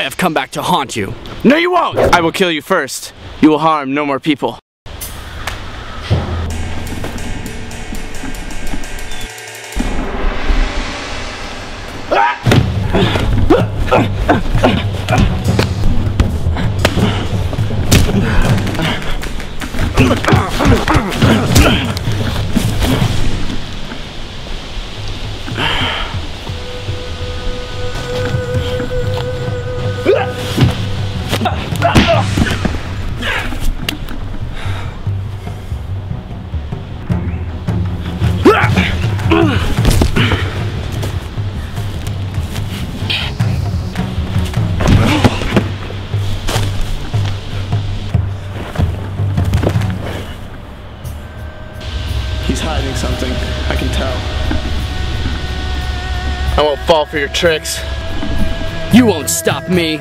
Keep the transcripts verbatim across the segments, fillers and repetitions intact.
I have come back to haunt you. No, you won't! I will kill you first. You will harm no more people. He's hiding something, I can tell. I won't fall for your tricks. You won't stop me.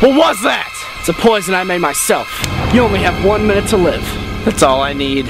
What was that? It's a poison I made myself. You only have one minute to live. That's all I need.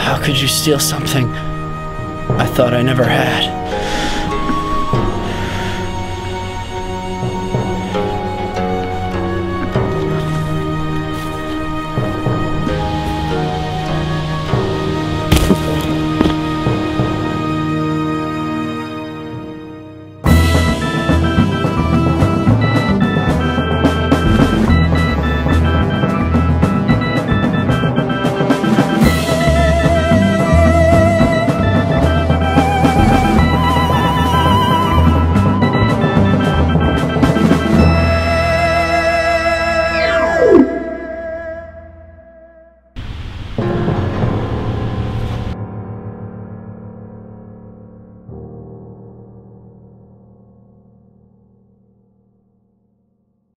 How could you steal something I thought I never had?